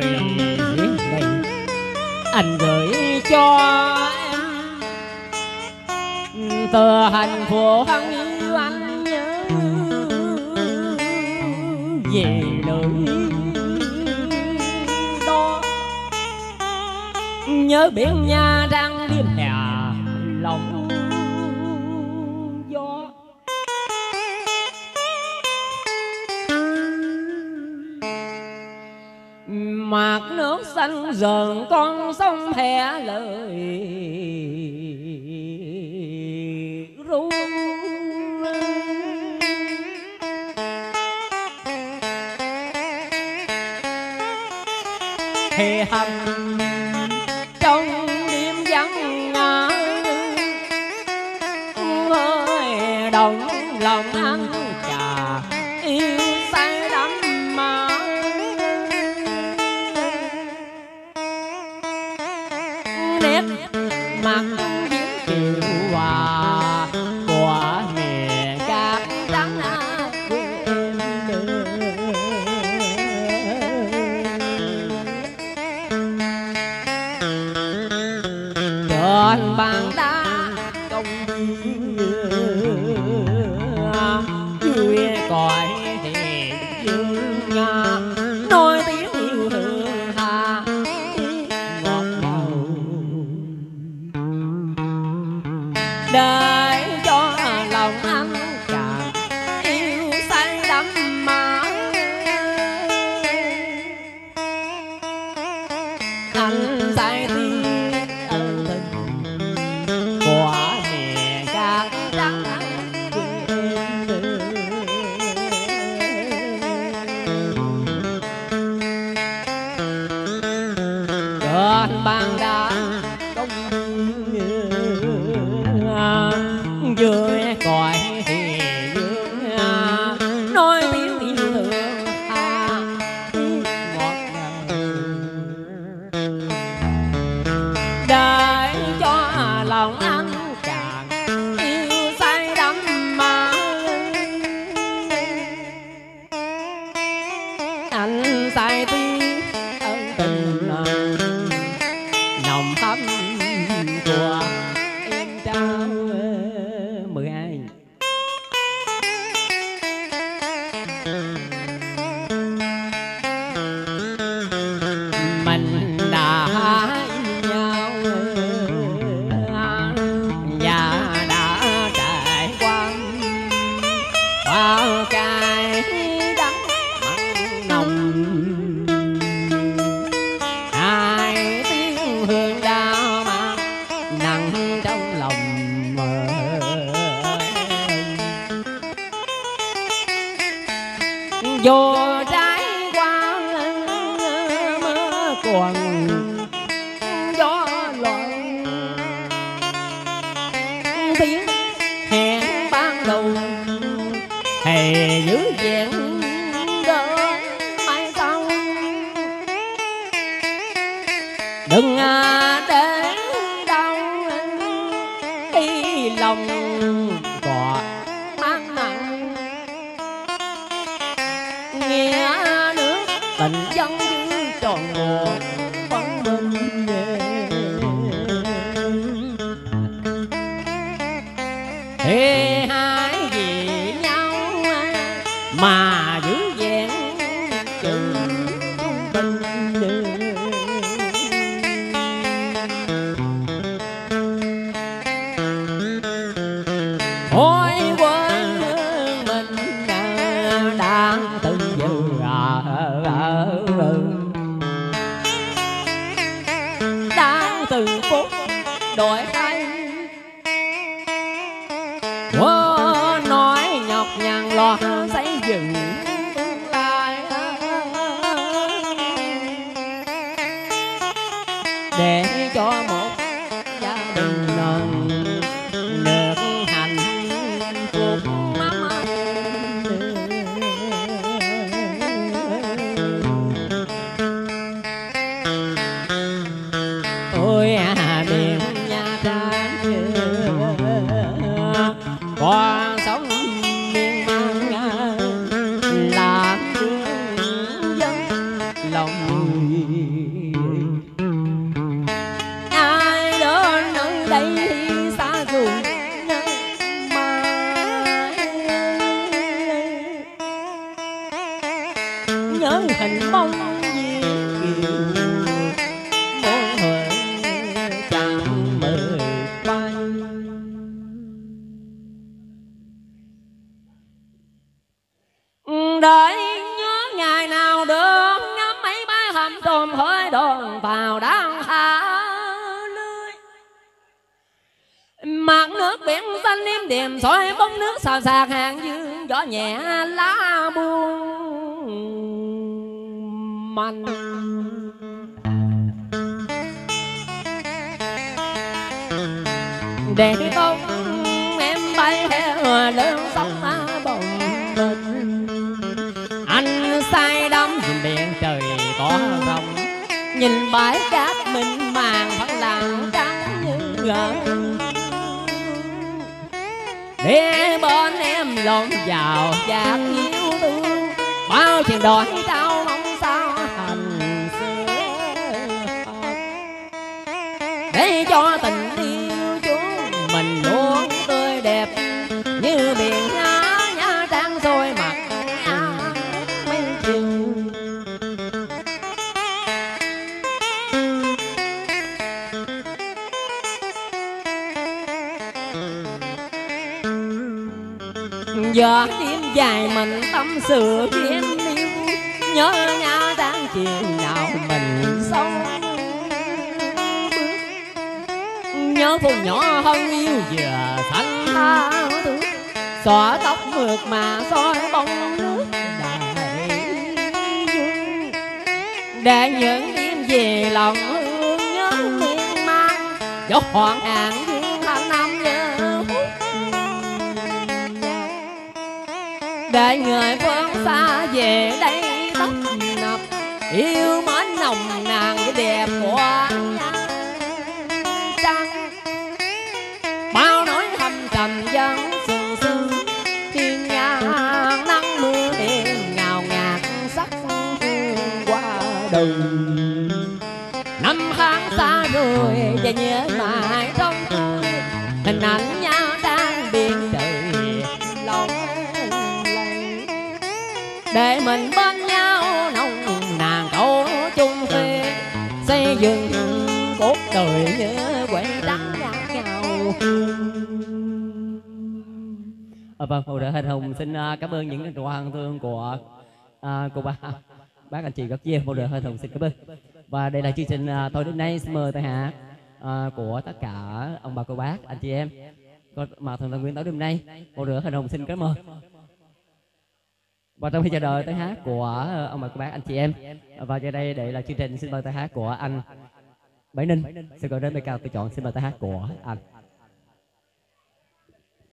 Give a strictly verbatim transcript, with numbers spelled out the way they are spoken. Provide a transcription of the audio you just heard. lời này anh gửi cho em từ thành phố Hân yêu anh nhớ về đời đó nhớ biển Nha Trang đêm hè lòng gió mạt nước xanh dần con sông hè lời ru hè hầm trong đêm vắng ngã ơi đồng lòng ăn trà yêu say đắm mà nét mặt những chiều hòa của mẹ ca đắng trên bàn đá công vui cõi hẹn dương nhà nói tiếng yêu hương hà ngọt ngào để cho lòng anh càng yêu say đắm mãi anh say đi bàn đá công dưới cõi dương nói tiếng yêu thương ngọt ngào để cho lòng anh càng yêu say đắm mà anh say tiếng ân tình nồng thắm của em trao mười hai mình đã nhau và đã trải qua bao cái đắng mặn nồng vô trái qua mưa cuồng gió loạn tiếng hẹn ban đầu hè giữ vẹn đỡ mai sau đừng để đau đi lòng cò mang nặng nghe nước tình dân như tròn ngọt bóng mình về thế hai vì nhau mà giữ vẹn chừng tình thôi quên mình đang từng đang từng phút đổi thay quá nói nhọc nhằn lo xây dựng tương lai để cho một gia đình được hạnh phúc qua sóng miên man làm thương dân lòng. ai đó nơi đây xa ruộng nắng mai nhớ hình bóng gì mong hờ chẳng mời bay đợi nhớ ngày nào được ngắm mấy bãi hầm tôm hơi đồn vào đang hạ lưới mặt nước biển xanh im đềm soi bóng nước xào xạc hàng dương gió nhẹ lá buông manh để tông em bay theo lươn sóng bồng anh say đắm biển trời có rồng nhìn bãi cát mình màng vẫn lặng trắng như gờ để bên em lộn vào giặc yêu thương bao chuyện đòi đau mong sao thành xưa để cho tình yêu chúng mình luôn tươi đẹp như biển Nha Nha Trang rồi mặt giờ đêm dài mình tâm sự khiến yêu nhớ Nha Trang chuyện nào mình sống nhớ phụ nhỏ hơn yêu vừa thanh thao thứ xóa tóc mượt mà soi bóng nước đại dương để những đêm về lòng hương nhớ miên man dốc hoang hàng dương tháng năm để người phương xa về đây tấp nập yêu mến nồng nàn cái đẹp của Nha Trang bao nỗi thầm trầm dân sương sương thiên nga nắng mưa đêm ngào ngạt sắc hương qua đời năm tháng xa rồi và nhớ mãi trong tôi hình ảnh Nha Trang biển trời lòng để mình bên nhau nồng nàn câu chung phê xây dựng cốt đời nhớ quê đắng nhau. Ờ, vâng, phụ nữ Hình Hùng xin cảm ơn những tình quan thương của à, cô ba bác anh chị các chị. Phụ nữ Hình Hùng xin cảm ơn. Và đây là chương trình Tôi Đến Nay xin mời tại hạ à, của tất cả ông bà cô bác anh chị em mà thường là nguyên tối đêm nay. Phụ nữ Hình Hùng xin cảm ơn. Và trong khi chờ đợi tới hát của ông bà cô bác anh chị em và giờ đây đây là chương trình xin mời tới hát của anh Bảy Ninh sẽ gọi đến bài ca tôi chọn xin mời tới hát của anh.